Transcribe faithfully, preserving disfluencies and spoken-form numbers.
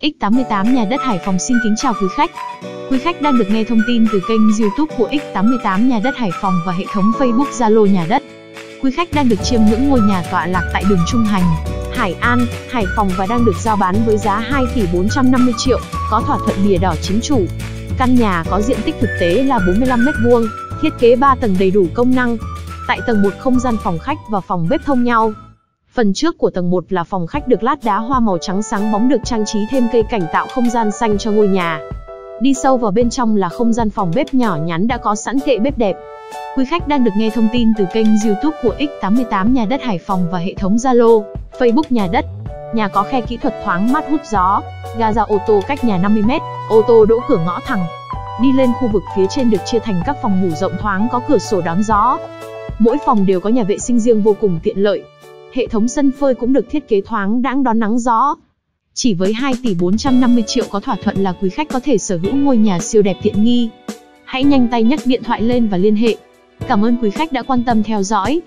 ích tám tám Nhà đất Hải Phòng xin kính chào quý khách. Quý khách đang được nghe thông tin từ kênh YouTube của ích tám tám Nhà đất Hải Phòng và hệ thống Facebook Zalo Nhà đất. Quý khách đang được chiêm ngưỡng ngôi nhà tọa lạc tại đường Trung Hành, Hải An, Hải Phòng và đang được giao bán với giá hai tỷ bốn trăm năm mươi triệu, có thỏa thuận bìa đỏ chính chủ. Căn nhà có diện tích thực tế là bốn mươi lăm mét vuông, thiết kế ba tầng đầy đủ công năng. Tại tầng một không gian phòng khách và phòng bếp thông nhau. Phần trước của tầng một là phòng khách được lát đá hoa màu trắng sáng bóng, được trang trí thêm cây cảnh tạo không gian xanh cho ngôi nhà. Đi sâu vào bên trong là không gian phòng bếp nhỏ nhắn đã có sẵn kệ bếp đẹp. Quý khách đang được nghe thông tin từ kênh YouTube của ích tám tám Nhà đất Hải Phòng và hệ thống Zalo, Facebook Nhà đất. Nhà có khe kỹ thuật thoáng mát hút gió, gara ô tô cách nhà năm mươi mét, ô tô đỗ cửa ngõ thẳng. Đi lên khu vực phía trên được chia thành các phòng ngủ rộng thoáng có cửa sổ đón gió. Mỗi phòng đều có nhà vệ sinh riêng vô cùng tiện lợi. Hệ thống sân phơi cũng được thiết kế thoáng đãng đón nắng gió. Chỉ với hai tỷ bốn trăm năm mươi triệu có thỏa thuận là quý khách có thể sở hữu ngôi nhà siêu đẹp tiện nghi. Hãy nhanh tay nhấc điện thoại lên và liên hệ. Cảm ơn quý khách đã quan tâm theo dõi.